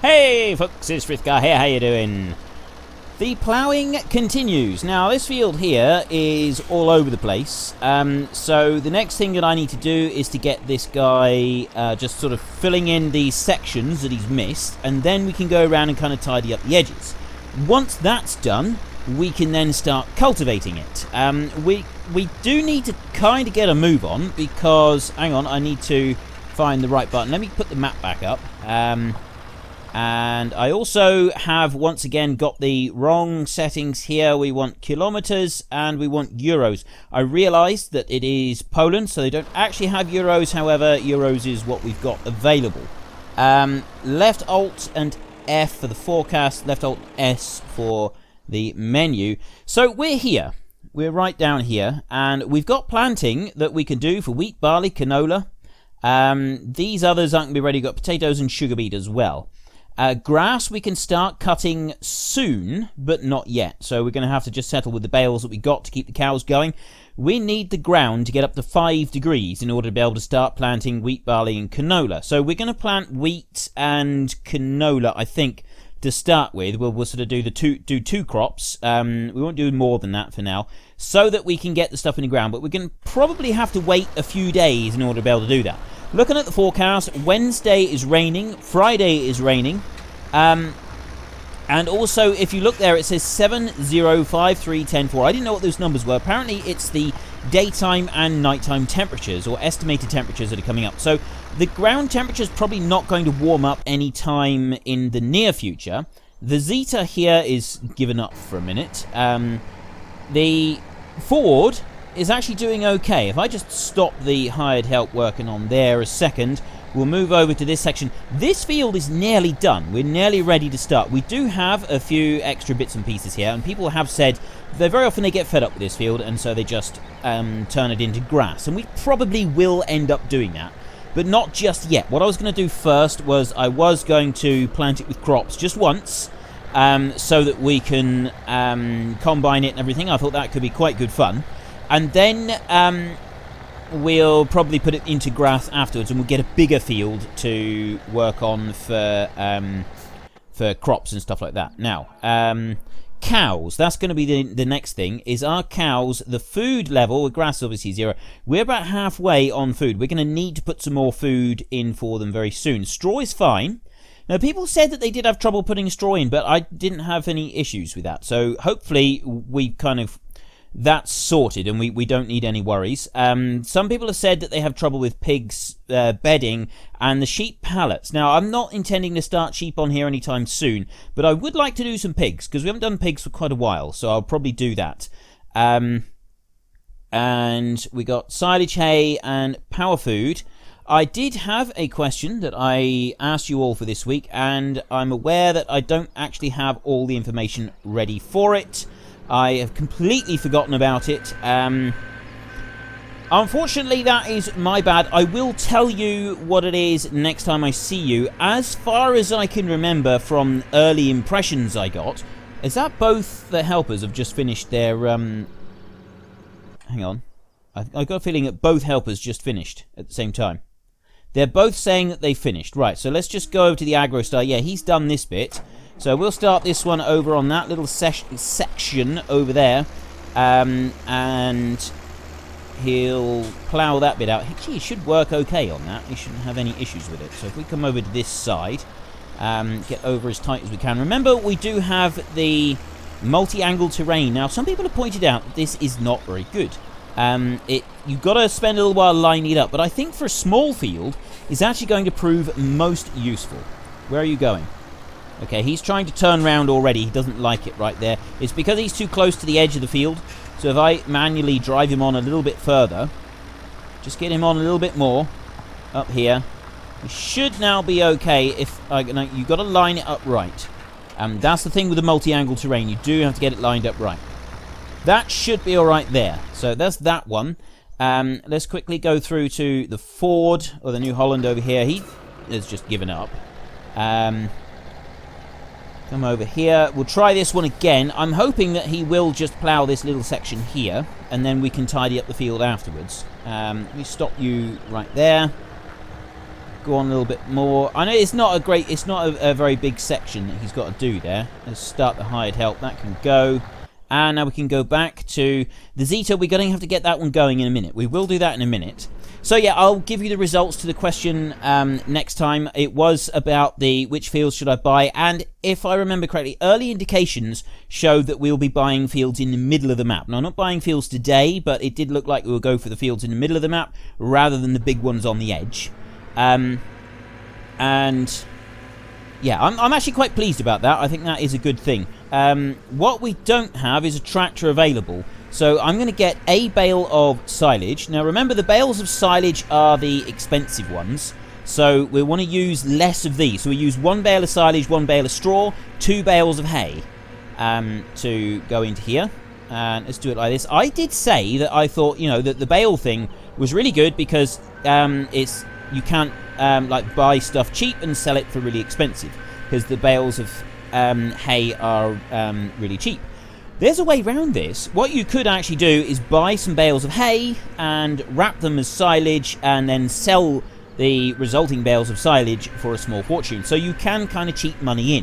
Hey folks, it's Frithgar here, how you doing? The ploughing continues. Now this field here is all over the place, so the next thing that I need to do is to get this guy just sort of filling in these sections that he's missed, and then we can go around and kind of tidy up the edges. Once that's done, we can then start cultivating it. We do need to kind of get a move on because, hang on, I need to find the right button. Let me put the map back up. And I also have once again got the wrong settings here. We want kilometers and we want euros. I realized that it is Poland, so they don't actually have euros. However, euros is what we've got available. Left alt and F for the forecast, left alt S for the menu. So we're here, we're right down here, and we've got planting that we can do for wheat, barley, canola. These others aren't going to be ready. We've got potatoes and sugar beet as well. Grass we can start cutting soon, but not yet. So we're going to have to just settle with the bales that we got to keep the cows going. We need the ground to get up to 5 degrees in order to be able to start planting wheat, barley and canola. So we're going to plant wheat and canola, I think, to start with. We'll sort of do the two crops. We won't do more than that for now, so that we can get the stuff in the ground. But we're going to probably have to wait a few days in order to be able to do that. Looking at the forecast, Wednesday is raining, Friday is raining, and also if you look there it says 7, 0, 5, 3, 10, 4. I didn't know what those numbers were. Apparently it's the daytime and nighttime temperatures, or estimated temperatures, that are coming up. So the ground temperature is probably not going to warm up any time in the near future. The Zetor here is given up for a minute. The Ford is actually doing okay. If I just stop the hired help working on there a second, we'll move over to this section. This field is nearly done. We're nearly ready to start. We do have a few extra bits and pieces here, and people have said that very often they get fed up with this field, and so they just turn it into grass. And we probably will end up doing that, but not just yet. What I was going to do first was I was going to plant it with crops just once, so that we can combine it and everything. I thought that could be quite good fun. And then we'll probably put it into grass afterwards, and we'll get a bigger field to work on for crops and stuff like that. Now, cows. That's going to be the next thing. Is our cows, the food level, grass obviously 0. We're about halfway on food. We're going to need to put some more food in for them very soon. Straw is fine. Now, people said that they did have trouble putting straw in, but I didn't have any issues with that. So hopefully we kind of... that's sorted, and we don't need any worries. Some people have said that they have trouble with pigs' bedding and the sheep pallets. Now, I'm not intending to start sheep on here anytime soon, but I would like to do some pigs, because we haven't done pigs for quite a while, so I'll probably do that. And we got silage, hay, and power food. I did have a question that I asked you all for this week, and I'm aware that I don't actually have all the information ready for it. I have completely forgotten about it. Unfortunately, that is my bad. I will tell you what it is next time I see you. As far as I can remember from early impressions I got... is that both the helpers have just finished their... hang on. I've got a feeling that both helpers just finished at the same time. They're both saying that they finished. Right, so let's just go over to the aggro star. Yeah, he's done this bit. So we'll start this one over on that little section over there, and he'll plough that bit out. Actually, he should work okay on that. He shouldn't have any issues with it. So if we come over to this side, get over as tight as we can. Remember, we do have the multi-angle terrain. Now, some people have pointed out that this is not very good. You've got to spend a little while lining it up, but I think for a small field, it's actually going to prove most useful. Where are you going? Okay, he's trying to turn round already. He doesn't like it right there. It's because he's too close to the edge of the field. So if I manually drive him on a little bit further, just get him on a little bit more up here, he should now be okay. If I, no, you've got to line it up right. That's the thing with the multi-angle terrain. You do have to get it lined up right. That should be all right there. So that's that one. Let's quickly go through to the Ford, or the New Holland over here. He has just given up. Come over here. We'll try this one again. I'm hoping that he will just plough this little section here, and then we can tidy up the field afterwards. Let me stop you right there. go on a little bit more. I know it's not a great, it's not a very big section that he's got to do there. Let's start the hired help. That can go. And now we can go back to the Zetor. We're going to have to get that one going in a minute. We will do that in a minute. So yeah, I'll give you the results to the question next time. It was about the which fields should I buy, and if I remember correctly, early indications showed that we'll be buying fields in the middle of the map. Now, not buying fields today, but it did look like we will go for the fields in the middle of the map rather than the big ones on the edge. And yeah, I'm actually quite pleased about that. I think that is a good thing. What we don't have is a tractor available, so I'm going to get a bale of silage. Now remember, the bales of silage are the expensive ones, so we want to use less of these. So we use one bale of silage, one bale of straw, two bales of hay to go into here. And let's do it like this. I did say that I thought, you know, that the bale thing was really good because it's, you can't like buy stuff cheap and sell it for really expensive, because the bales of hay are really cheap. There's a way around this. What you could actually do is buy some bales of hay and wrap them as silage and then sell the resulting bales of silage for a small fortune. So you can kind of cheat money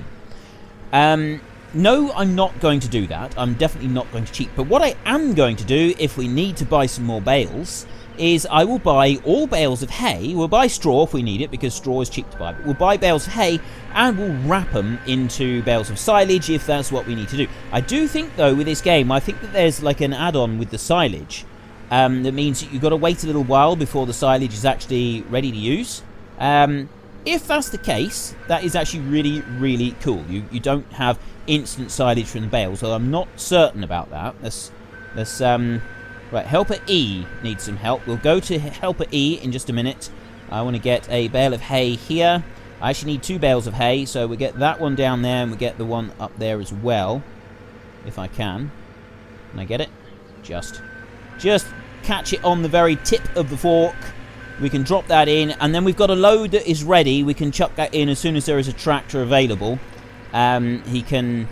in. No, I'm not going to do that. I'm definitely not going to cheat. But what I am going to do, if we need to buy some more bales, is I will buy all bales of hay. We'll buy straw if we need it, because straw is cheap to buy, but we'll buy bales of hay and we'll wrap them into bales of silage if that's what we need to do. I do think, though, with this game, I think that there's like an add-on with the silage that means that you've got to wait a little while before the silage is actually ready to use. If that's the case, that is actually really, really cool. You don't have instant silage from the bales, although I'm not certain about that. Right, Helper E needs some help. We'll go to Helper E in just a minute. I want to get a bale of hay here. I actually need two bales of hay, so we get that one down there and we get the one up there as well, if I can. Can I get it? Just catch it on the very tip of the fork. We can drop that in, and then we've got a load that is ready. We can chuck that in as soon as there is a tractor available. He can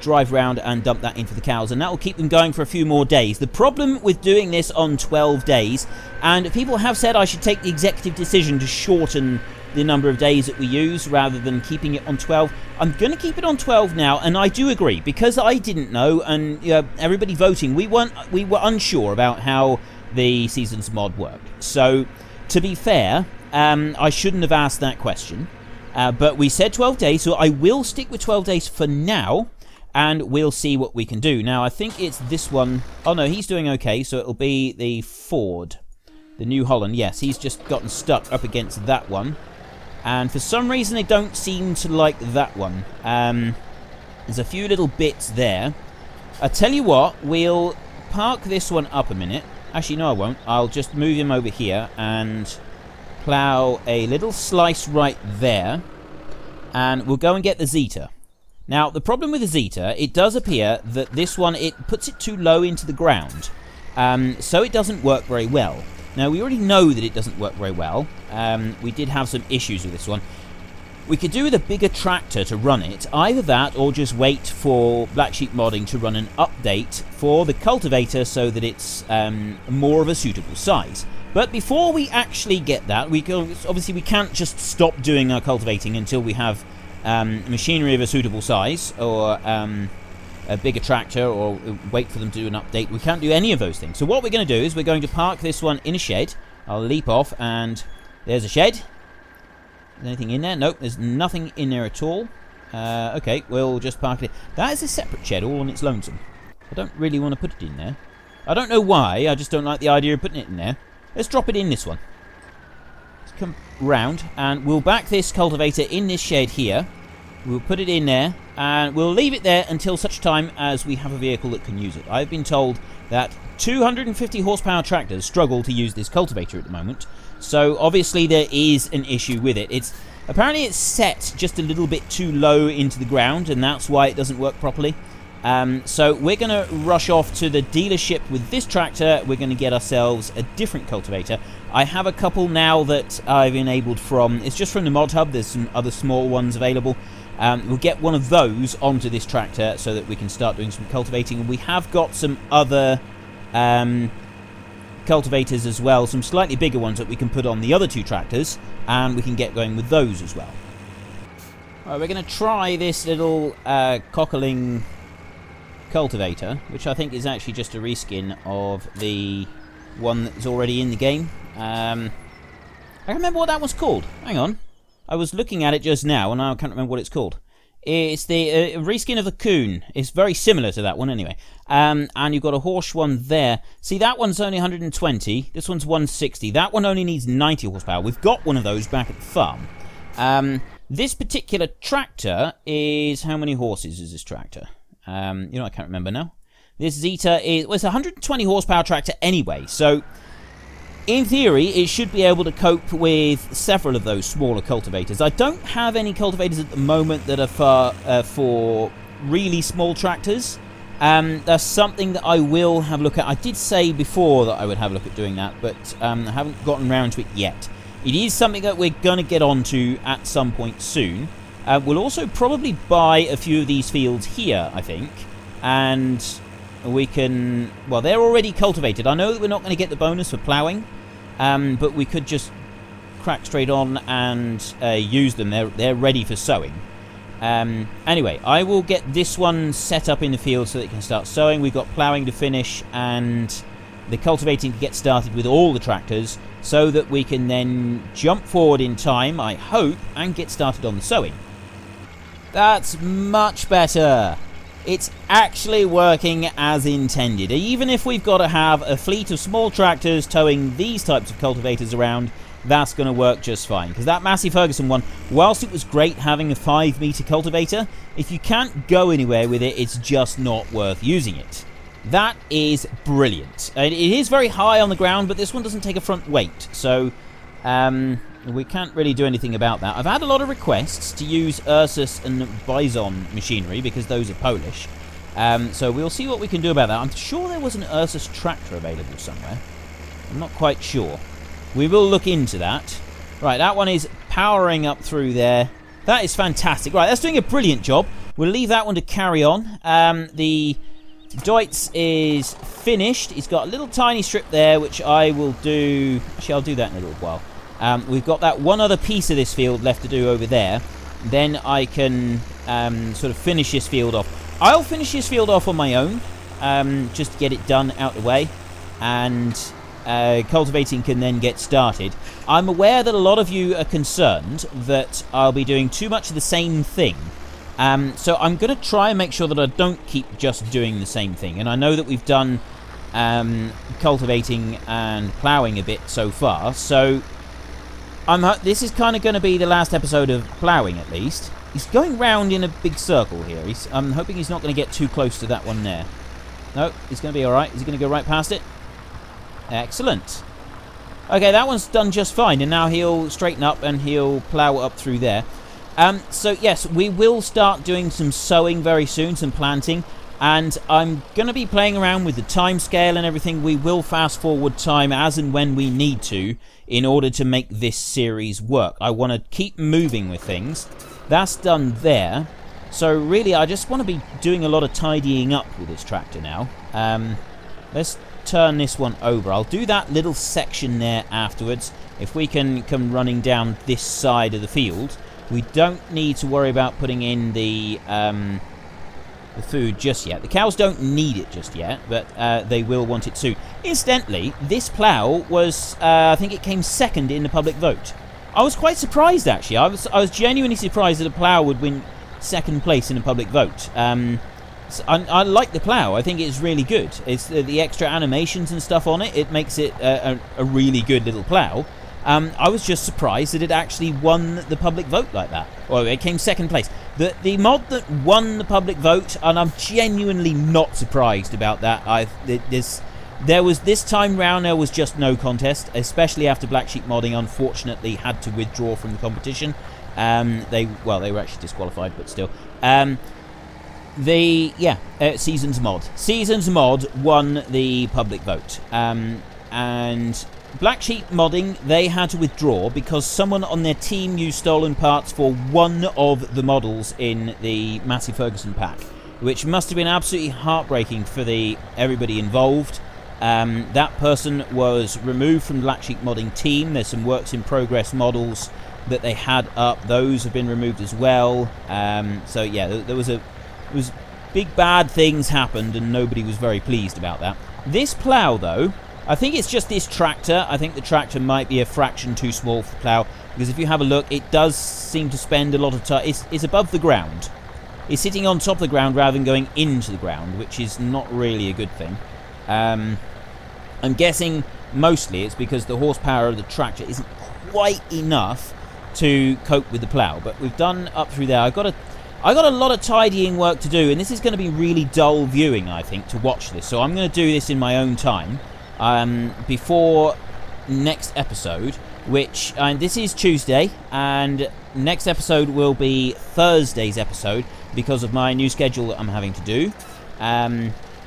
drive round and dump that into the cows, and that will keep them going for a few more days. The problem with doing this on 12 days, and people have said I should take the executive decision to shorten the number of days that we use rather than keeping it on 12. I'm going to keep it on 12 now, and I do agree, because I didn't know, and everybody voting, we were unsure about how the Seasons mod worked. So to be fair, I shouldn't have asked that question. But we said 12 days, so I will stick with 12 days for now, and we'll see what we can do. Now, I think it's this one. Oh, no, he's doing okay, so it'll be the Ford, the New Holland. Yes, he's just gotten stuck up against that one. And for some reason, they don't seem to like that one. There's a few little bits there. I tell you what, we'll park this one up a minute. Actually, no, I won't. I'll just move him over here and plow a little slice right there, and we'll go and get the Zetor. Now, the problem with the Zetor, it does appear that this one, it puts it too low into the ground, so it doesn't work very well. Now, we already know that it doesn't work very well. We did have some issues with this one. We could do with a bigger tractor to run it, either that or just wait for Black Sheep Modding to run an update for the cultivator so that it's more of a suitable size. But before we actually get that, we can't just stop doing our cultivating until we have machinery of a suitable size, or a bigger tractor, or wait for them to do an update. We can't do any of those things. So what we're going to do is we're going to park this one in a shed. I'll leap off, and there's a shed. Is there anything in there? Nope, there's nothing in there at all. Okay, we'll just park it. That is a separate shed all on its lonesome. I don't really want to put it in there. I don't know why, I just don't like the idea of putting it in there. Let's drop it in this one. Let's come round, and we'll back this cultivator in this shed here. We'll put it in there, and we'll leave it there until such time as we have a vehicle that can use it. I've been told that 250 horsepower tractors struggle to use this cultivator at the moment, so obviously there is an issue with it. Apparently it's set just a little bit too low into the ground, and that's why it doesn't work properly. So we're going to rush off to the dealership with this tractor. We're going to get ourselves a different cultivator. I have a couple now that I've enabled from, it's just from the mod hub. There's some other small ones available. We'll get one of those onto this tractor so that we can start doing some cultivating. And we have got some other cultivators as well, some slightly bigger ones that we can put on the other two tractors, and we can get going with those as well. Alright, we're going to try this little cockling cultivator, which I think is actually just a reskin of the one that's already in the game. I remember what that was called. Hang on. I was looking at it just now, and I can't remember what it's called. It's the reskin of the coon. It's very similar to that one anyway. And you've got a horse one there. See, that one's only 120. This one's 160. That one only needs 90 horsepower. We've got one of those back at the farm. This particular tractor is... How many horses is this tractor? You know, I can't remember now. This Zetor is... Well, it's a 120 horsepower tractor anyway, so... In theory, it should be able to cope with several of those smaller cultivators. I don't have any cultivators at the moment that are for really small tractors. That's something that I will have a look at. I did say before that I would have a look at doing that, but I haven't gotten around to it yet. It is something that we're going to get onto at some point soon. We'll also probably buy a few of these fields here, I think, and we can... Well, they're already cultivated. I know that we're not going to get the bonus for ploughing. But we could just crack straight on and use them. They're ready for sowing. Anyway, I will get this one set up in the field so that it can start sowing. We've got ploughing to finish and the cultivating to get started with all the tractors so that we can then jump forward in time, I hope, and get started on the sowing. That's much better. It's actually working as intended. Even if we've got to have a fleet of small tractors towing these types of cultivators around, that's going to work just fine. Because that Massey Ferguson one, whilst it was great having a 5-meter cultivator, if you can't go anywhere with it, it's just not worth using it. That is brilliant. It is very high on the ground, but this one doesn't take a front weight. So we can't really do anything about that. I've had a lot of requests to use Ursus and Bison machinery because those are Polish. So we'll see what we can do about that. I'm sure there was an Ursus tractor available somewhere. I'm not quite sure. We will look into that. Right, that one is powering up through there. That is fantastic. Right, that's doing a brilliant job. We'll leave that one to carry on. The Deutz is finished. He's got a little tiny strip there, which I will do... Actually, I'll do that in a little while. We've got that one other piece of this field left to do over there. Then I can sort of finish this field off. I'll finish this field off on my own, just to get it done out the way. And cultivating can then get started. I'm aware that a lot of you are concerned that I'll be doing too much of the same thing. So I'm going to try and make sure that I don't keep just doing the same thing. And I know that we've done cultivating and ploughing a bit so far. So... this is kind of going to be the last episode of ploughing, at least. He's going round in a big circle here. I'm hoping he's not going to get too close to that one there. No, he's going to be all right. Is he going to go right past it? Excellent. Okay, that one's done just fine, and now he'll straighten up and he'll plough up through there. So, yes, we will start doing some sowing very soon, some planting, and I'm going to be playing around with the time scale and everything. We will fast forward time as and when we need to in order to make this series work. I want to keep moving with things. That's done there. So really, I just want to be doing a lot of tidying up with this tractor now. Let's turn this one over. I'll do that little section there afterwards. If we can come running down this side of the field, we don't need to worry about putting in the food just yet. The cows don't need it just yet, but they will want it soon. Incidentally, this plough was, I think it came second in the public vote. I was quite surprised, actually. I was genuinely surprised that a plough would win second place in a public vote. So I like the plough. I think it's really good. It's the extra animations and stuff on it. It makes it a really good little plough. I was just surprised that it actually won the public vote like that. Well, it came second place. The mod that won the public vote, and I'm genuinely not surprised about that. There was this time round there was just no contest, especially after Black Sheep Modding unfortunately had to withdraw from the competition. They were actually disqualified, but still. Seasons mod won the public vote, and Black Sheep Modding, they had to withdraw because someone on their team used stolen parts for one of the models in the Massey Ferguson pack, which must have been absolutely heartbreaking for everybody involved. That person was removed from the Black Sheep Modding team. There's some works in progress models that they had up. Those have been removed as well. So yeah, there was big bad things happened and nobody was very pleased about that. This plow though, I think it's just this tractor. I think the tractor might be a fraction too small for the plow, because if you have a look, it does seem to spend a lot of time. It's above the ground. It's sitting on top of the ground rather than going into the ground, which is not really a good thing. I'm guessing mostly it's because the horsepower of the tractor isn't quite enough to cope with the plow. But we've done up through there. I got a lot of tidying work to do, and this is going to be really dull viewing, I think, to watch this. So I'm going to do this in my own time before next episode, which this is Tuesday, and next episode will be Thursday's episode because of my new schedule that I'm having to do.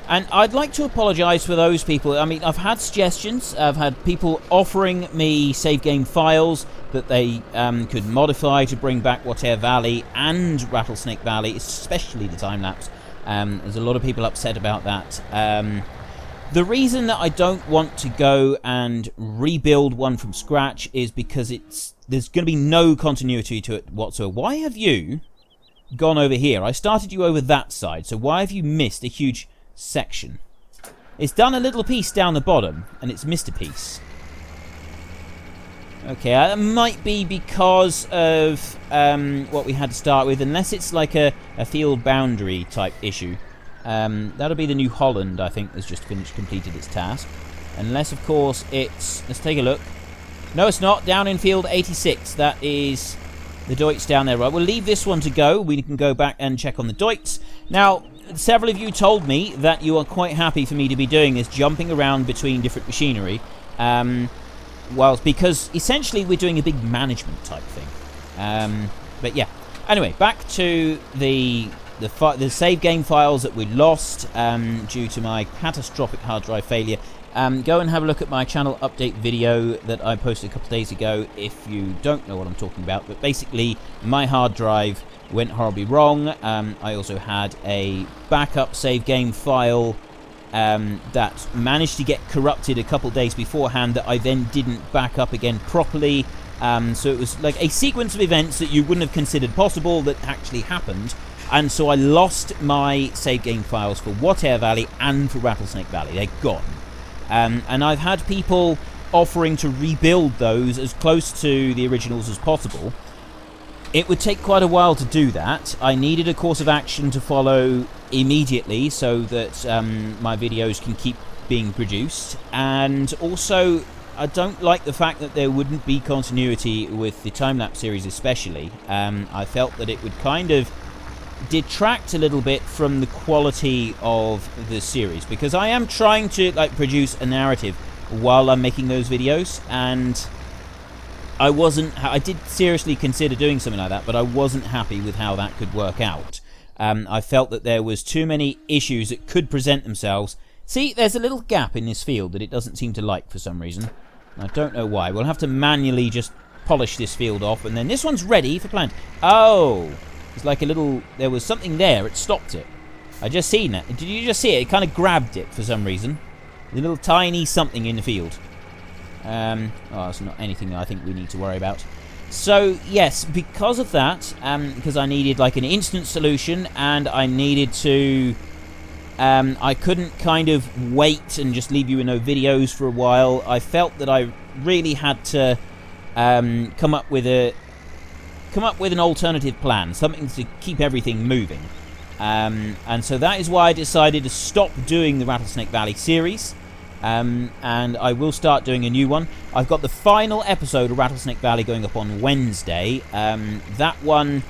And I'd like to apologise for those people. I mean, I've had suggestions. I've had people offering me save game files that they could modify to bring back Water Valley and Rattlesnake Valley, especially the time-lapse. There's a lot of people upset about that. The reason that I don't want to go and rebuild one from scratch is because there's going to be no continuity to it whatsoever. Why have you gone over here? I started you over that side, so why have you missed a huge section? It's done a little piece down the bottom and it's missed a piece. Okay, that might be because of what we had to start with, unless it's like a field boundary type issue. That'll be the New Holland, I think, that's just completed its task, unless of course it's, let's take a look. No, it's not down in field 86. That is the Deutz down there. Right, we'll leave this one to go. We can go back and check on the Deutz now. Several of you told me that you are quite happy for me to be doing this, jumping around between different machinery, because essentially we're doing a big management type thing. But yeah, anyway, back to the save game files that we lost due to my catastrophic hard drive failure. Go and have a look at my channel update video that I posted a couple of days ago if you don't know what I'm talking about. But basically, my hard drive went horribly wrong. I also had a backup save game file that managed to get corrupted a couple of days beforehand that I then didn't back up again properly. So it was like a sequence of events that you wouldn't have considered possible that actually happened. And so I lost my save game files for Water Valley and for Rattlesnake Valley. They're gone. And I've had people offering to rebuild those as close to the originals as possible. It would take quite a while to do that. I needed a course of action to follow immediately so that my videos can keep being produced. And also, I don't like the fact that there wouldn't be continuity with the time-lapse series especially. I felt that it would kind of detract a little bit from the quality of the series, because I am trying to produce a narrative while I'm making those videos, and I did seriously consider doing something like that, but I wasn't happy with how that could work out. I felt that there was too many issues that could present themselves. See, there's a little gap in this field that it doesn't seem to like for some reason. I don't know why. We'll have to manually just polish this field off, and then this one's ready for plant. Oh, it's like a little, there was something there, it stopped it. I just seen that. Did you just see it? It kind of grabbed it for some reason. The little tiny something in the field. Oh, it's not anything I think we need to worry about. So, yes, because of that, because I needed like an instant solution, and I needed to, I couldn't kind of wait and just leave you with no videos for a while. I felt that I really had to come up with an alternative plan, something to keep everything moving. And so that is why I decided to stop doing the Rattlesnake Valley series. And I will start doing a new one. I've got the final episode of Rattlesnake Valley going up on Wednesday. That one,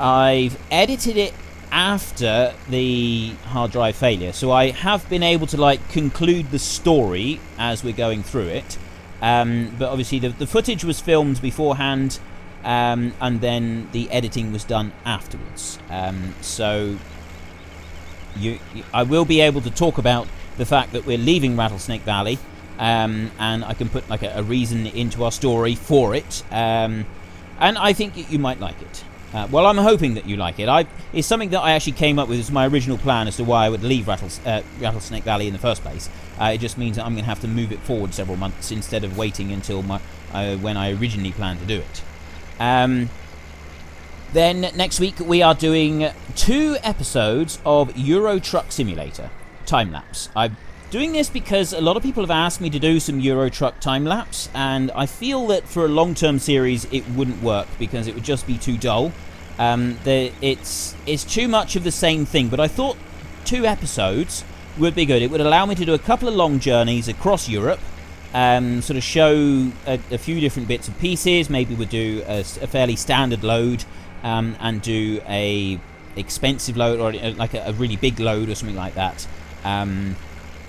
I've edited it after the hard drive failure. So I have been able to conclude the story as we're going through it. But obviously the footage was filmed beforehand. And then the editing was done afterwards. So I will be able to talk about the fact that we're leaving Rattlesnake Valley, and I can put a reason into our story for it. And I think you might like it. Well, I'm hoping that you like it. It's something that I actually came up with as my original plan as to why I would leave Rattlesnake Valley in the first place. It just means that I'm going to have to move it forward several months instead of waiting until when I originally planned to do it. Then next week we are doing 2 episodes of Euro Truck Simulator time-lapse. I'm doing this because a lot of people have asked me to do some Euro Truck time-lapse, and I feel that for a long-term series it wouldn't work because it would just be too dull. It's too much of the same thing, but I thought 2 episodes would be good. It would allow me to do a couple of long journeys across Europe, sort of show a few different bits and pieces. Maybe we'll do a fairly standard load, and do a expensive load, or like a really big load or something like that,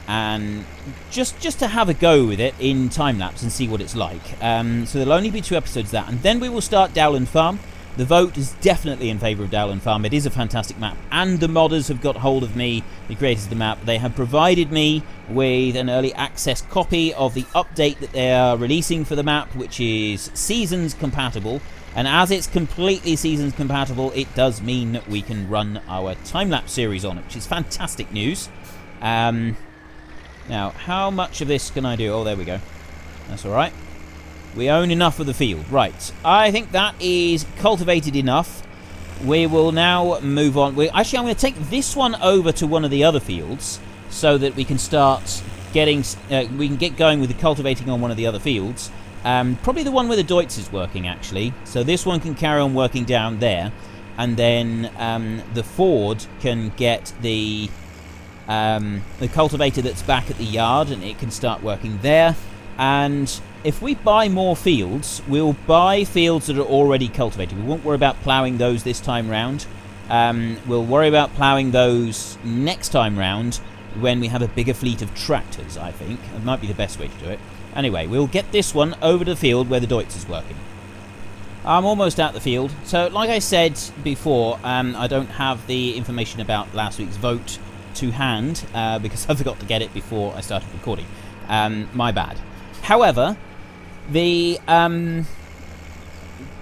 and just to have a go with it in time lapse and see what it's like. So there'll only be 2 episodes of that, and then we will start Dowland Farm. The vote is definitely in favour of Dowland Farm. It is a fantastic map, and the modders have got hold of me, the creators of the map. They have provided me with an early access copy of the update that they are releasing for the map, which is Seasons compatible. And as it's completely Seasons compatible, it does mean that we can run our time-lapse series on it, which is fantastic news. Now, how much of this can I do? Oh, there we go. That's all right. We own enough of the field. Right, I think that is cultivated enough. We will now move on. Actually, I'm going to take this one over to one of the other fields so that we can start getting... we can get going with the cultivating on one of the other fields. Probably the one where the Deutz is working, actually. So this one can carry on working down there. And then the Ford can get the cultivator that's back at the yard, and it can start working there. And... if we buy more fields, we'll buy fields that are already cultivated. We won't worry about ploughing those this time round. We'll worry about ploughing those next time round when we have a bigger fleet of tractors, I think. That might be the best way to do it. Anyway, we'll get this one over to the field where the Deutz is working. I'm almost out the field. So, like I said before, I don't have the information about last week's vote to hand because I forgot to get it before I started recording. My bad. However... the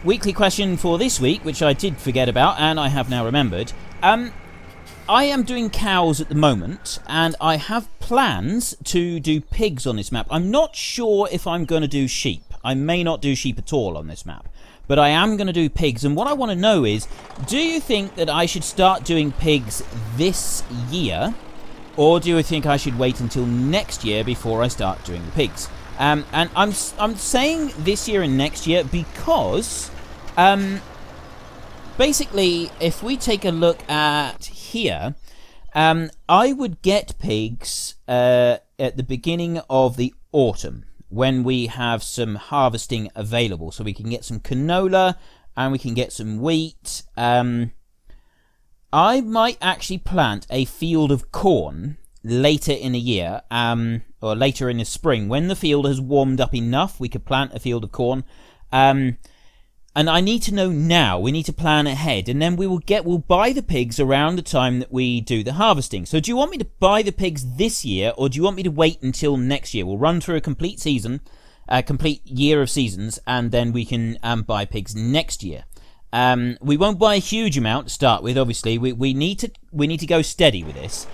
weekly question for this week, which I did forget about and I have now remembered. I am doing cows at the moment, and I have plans to do pigs on this map. I'm not sure if I'm going to do sheep. I may not do sheep at all on this map, but I am going to do pigs. And what I want to know is, do you think that I should start doing pigs this year, or do you think I should wait until next year before I start doing the pigs? And I'm saying this year and next year because, basically, if we take a look at here, I would get pigs at the beginning of the autumn when we have some harvesting available, so we can get some canola and we can get some wheat. I might actually plant a field of corn later in the year, or later in the spring, when the field has warmed up enough. We could plant a field of corn, and I need to know now. We need to plan ahead, and then we'll buy the pigs around the time that we do the harvesting. So do you want me to buy the pigs this year, or do you want me to wait until next year? We'll run through a complete season, a complete year of seasons, and then we can buy pigs next year. We won't buy a huge amount to start with. Obviously, we need to go steady with this.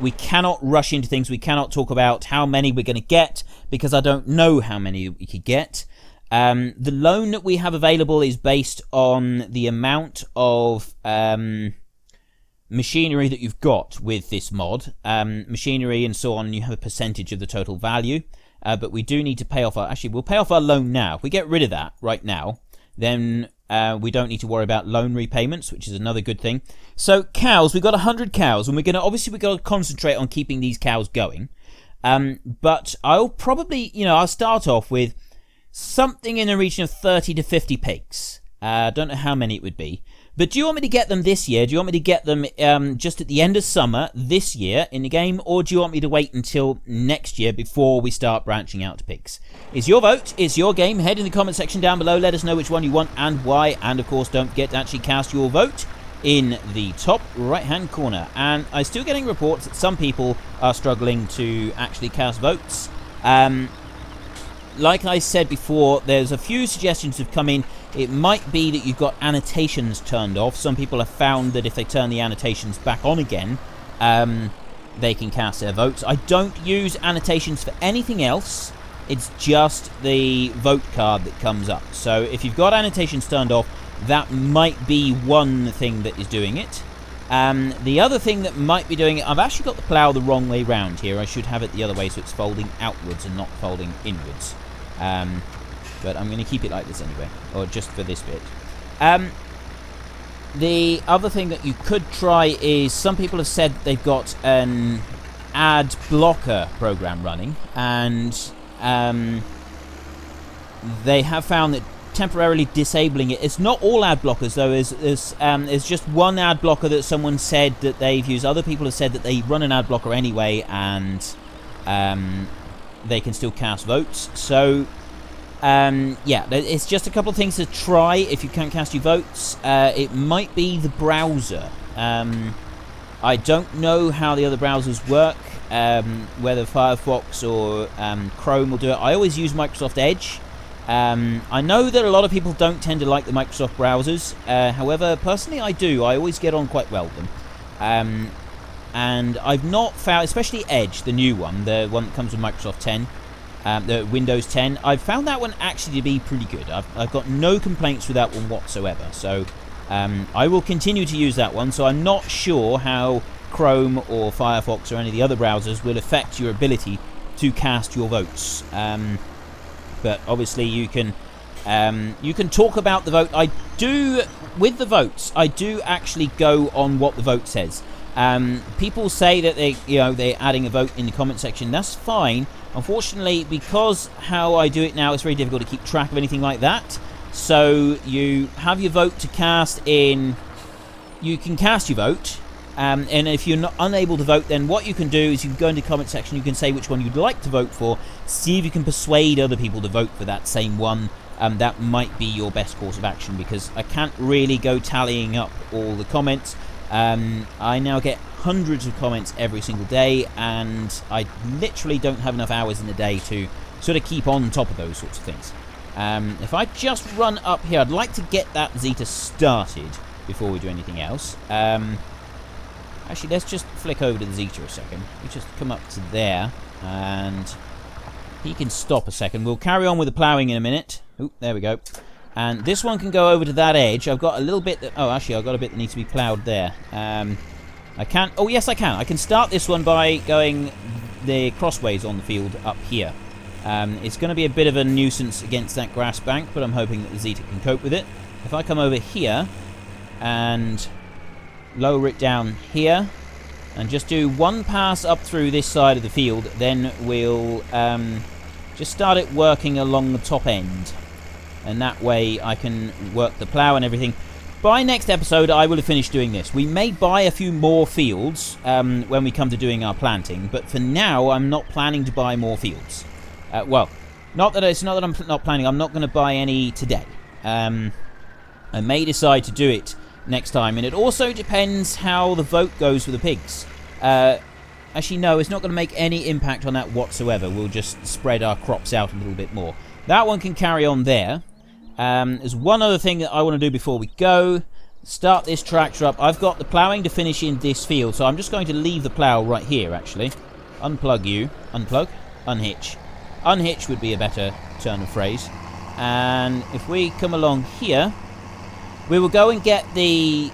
We cannot rush into things. We cannot talk about how many we're going to get, because I don't know how many we could get. The loan that we have available is based on the amount of machinery that you've got with this mod. Machinery and so on, you have a percentage of the total value. But we do need to pay off our... actually, we'll pay off our loan now. If we get rid of that right now, then... we don't need to worry about loan repayments, which is another good thing. So cows, we've got 100 cows, and we've got to concentrate on keeping these cows going. But I'll probably, I'll start off with something in the region of 30 to 50 pigs. I don't know how many it would be. But do you want me to get them this year? Do you want me to get them just at the end of summer this year in the game, or do you want me to wait until next year before we start branching out to pigs? It's your vote. It's your game. Head in the comment section down below. Let us know which one you want and why. And, of course, don't forget to actually cast your vote in the top right-hand corner. And I'm still getting reports that some people are struggling to actually cast votes. Like I said before, there's a few suggestions have come in. It might be that you've got annotations turned off. Some people have found that if they turn the annotations back on again, they can cast their votes. I don't use annotations for anything else. It's just the vote card that comes up. So if you've got annotations turned off, that might be one thing that is doing it. The other thing that might be doing it, I've actually got the plough the wrong way round here. I should have it the other way so it's folding outwards and not folding inwards. But I'm going to keep it like this anyway, or just for this bit. The other thing that you could try is, some people have said they've got an ad blocker program running, and they have found that temporarily disabling it. It's not all ad blockers though. There's just one ad blocker that someone said that they've used. Other people have said that they run an ad blocker anyway, and they can still cast votes. So yeah, it's just a couple of things to try if you can't cast your votes. It might be the browser. I don't know how the other browsers work, whether Firefox or Chrome will do it. I always use Microsoft Edge. I know that a lot of people don't tend to like the Microsoft browsers. However, personally I do. I always get on quite well with them. And I've not found, especially Edge, the new one, the one that comes with Microsoft 10, the Windows 10, I've found that one actually to be pretty good. I've got no complaints with that one whatsoever. So I will continue to use that one. So I'm not sure how Chrome or Firefox or any of the other browsers will affect your ability to cast your votes. But obviously you can talk about the vote. I do, with the votes, I do actually go on what the vote says. People say that they're adding a vote in the comment section. That's fine. Unfortunately, because how I do it now, it's very difficult to keep track of anything like that. So you have your vote to cast in. You can cast your vote. And if you're not unable to vote, then what you can do is you can go into the comment section, you can say which one you'd like to vote for, see if you can persuade other people to vote for that same one. That might be your best course of action, because I can't really go tallying up all the comments. I now get hundreds of comments every single day, and I literally don't have enough hours in the day to sort of keep on top of those sorts of things. If I just run up here, I'd like to get that Zetor started before we do anything else. Actually, let's just flick over to the Zetor a second. We just come up to there, and he can stop a second. We'll carry on with the ploughing in a minute. Oh, there we go. And this one can go over to that edge. I've got a little bit that... Oh, actually, I've got a bit that needs to be ploughed there. I can't... Oh, yes, I can. I can start this one by going the crossways on the field up here. It's going to be a bit of a nuisance against that grass bank, but I'm hoping that the Zetor can cope with it. If I come over here and... lower it down here and just do one pass up through this side of the field, then we'll just start it working along the top end, and that way I can work the plough and everything. By next episode I will have finished doing this. We may buy a few more fields when we come to doing our planting, but for now I'm not planning to buy more fields. Well, not that I'm not planning, I'm not going to buy any today. I may decide to do it next time, and it also depends how the vote goes for the pigs. Actually no, it's not going to make any impact on that whatsoever. We'll just spread our crops out a little bit more. That one can carry on there. There's one other thing that I want to do before we go. Start this tractor up. I've got the ploughing to finish in this field, so I'm just going to leave the plough right here actually. Unplug you. Unplug? Unhitch. Unhitch would be a better turn of phrase. And if we come along here, we will go and get the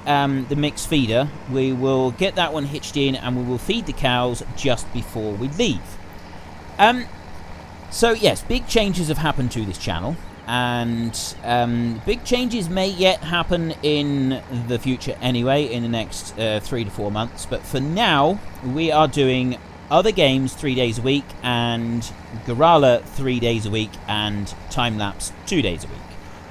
mixed feeder. We will get that one hitched in, and we will feed the cows just before we leave. So yes, big changes have happened to this channel, and big changes may yet happen in the future anyway, in the next 3 to 4 months. But for now, we are doing other games 3 days a week, and Garala 3 days a week, and time-lapse 2 days a week.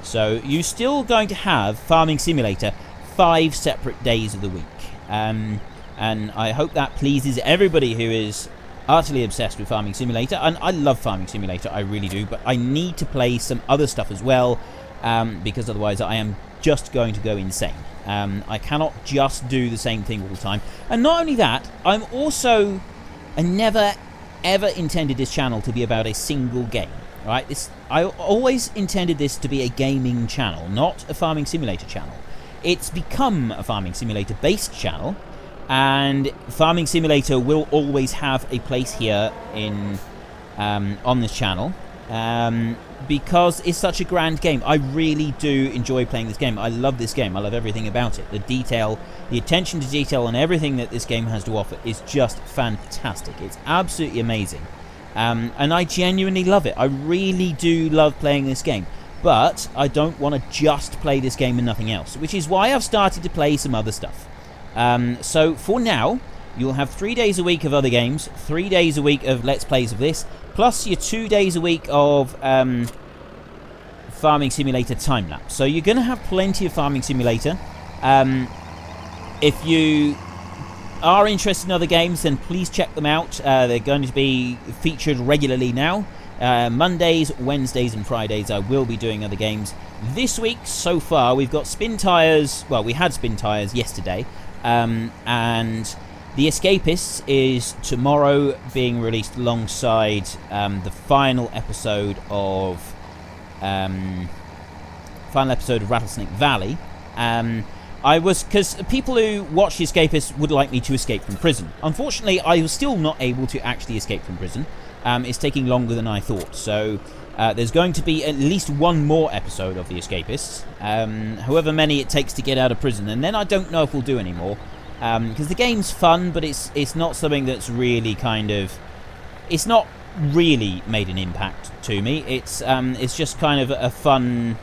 So you're still going to have Farming Simulator 5 separate days of the week. And I hope that pleases everybody who is utterly obsessed with Farming Simulator. And I love Farming Simulator, I really do. But I need to play some other stuff as well, because otherwise I am just going to go insane. I cannot just do the same thing all the time. And not only that, I'm also... I never, ever intended this channel to be about a single game. right? This, I always intended this to be a gaming channel, not a farming simulator channel. It's become a farming simulator based channel, and farming simulator will always have a place here in on this channel, because it's such a grand game. I really do enjoy playing this game. I love this game. I love everything about it. The detail, the attention to detail, and everything that this game has to offer is just fantastic. It's absolutely amazing. And I genuinely love it. I really do love playing this game. But I don't want to just play this game and nothing else, which is why I've started to play some other stuff. So for now, you'll have 3 days a week of other games, 3 days a week of Let's Plays of this, plus your 2 days a week of Farming Simulator time-lapse. So you're going to have plenty of Farming Simulator. If you are interested in other games, then please check them out. They're going to be featured regularly now. Mondays, Wednesdays and Fridays I will be doing other games. This week so far we've got Spin Tires, well, we had Spin Tires yesterday, and The Escapists is tomorrow, being released alongside the final episode of Rattlesnake Valley. I was, because people who watch The Escapists would like me to escape from prison. Unfortunately, I was still not able to actually escape from prison. It's taking longer than I thought, so there's going to be at least one more episode of The Escapists, however many it takes to get out of prison, and then I don't know if we'll do any more, because the game's fun, but it's not something that's really kind of, it's not really made an impact to me. It's just kind of a fun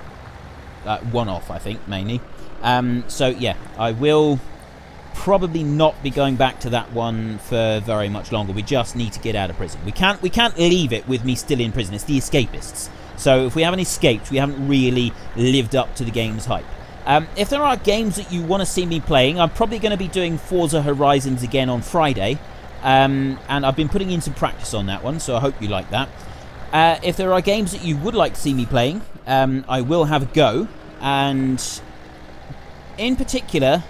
one-off, I think, mainly. So yeah, I will probably not be going back to that one for very much longer. We just need to get out of prison. We can't leave it with me still in prison. It's The Escapists, so if we haven't escaped, we haven't really lived up to the game's hype. If there are games that you want to see me playing, I'm probably going to be doing Forza Horizons again on Friday, and I've been putting in some practice on that one, so I hope you like that. If there are games that you would like to see me playing, I will have a go, and in particular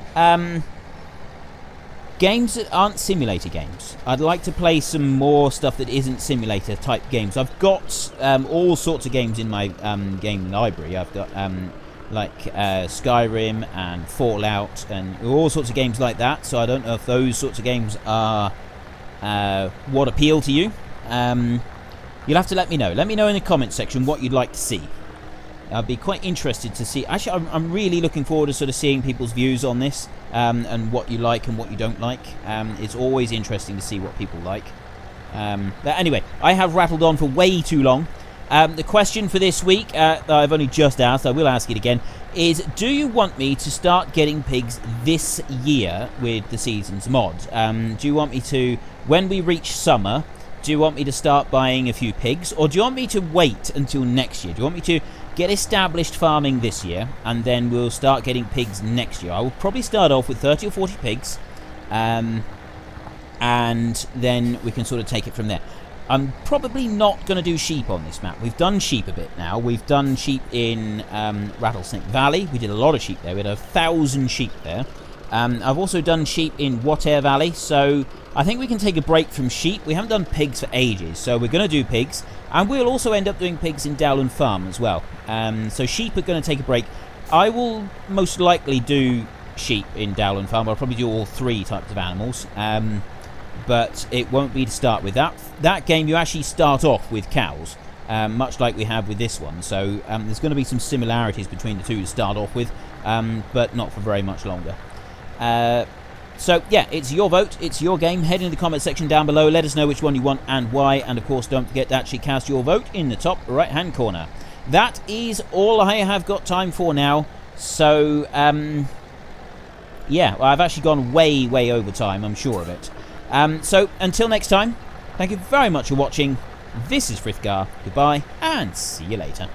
games that aren't simulator games. I'd like to play some more stuff that isn't simulator type games. I've got all sorts of games in my game library. I've got Skyrim and Fallout and all sorts of games like that, so I don't know if those sorts of games are what appeal to you. You'll have to let me know. Let me know in the comments section what you'd like to see. I'd be quite interested to see. Actually, I'm really looking forward to sort of seeing people's views on this, and what you like and what you don't like. It's always interesting to see what people like. But anyway, I have rattled on for way too long. The question for this week, I've only just asked, I will ask it again, is do you want me to start getting pigs this year with the Seasons mod? Do you want me to, when we reach summer, do you want me to start buying a few pigs, or do you want me to wait until next year? Do you want me to get established farming this year and then we'll start getting pigs next year? I will probably start off with 30 or 40 pigs, and then we can sort of take it from there. I'm probably not going to do sheep on this map. We've done sheep a bit now. We've done sheep in Rattlesnake Valley. We did a lot of sheep there. We had 1,000 sheep there. I've also done sheep in Water Valley, so I think we can take a break from sheep. We haven't done pigs for ages, so we're going to do pigs, and we'll also end up doing pigs in Dowland Farm as well. So sheep are going to take a break. I will most likely do sheep in Dowland Farm. I'll probably do all three types of animals, but it won't be to start with. That game you actually start off with cows, much like we have with this one, so there's going to be some similarities between the two to start off with, but not for very much longer. So yeah, it's your vote, it's your game. Head into the comment section down below, let us know which one you want and why, and of course don't forget to actually cast your vote in the top right hand corner. That is all I have got time for now, so yeah, well, I've actually gone way over time, I'm sure of it. So until next time, thank you very much for watching. This is Frithgar, goodbye and see you later.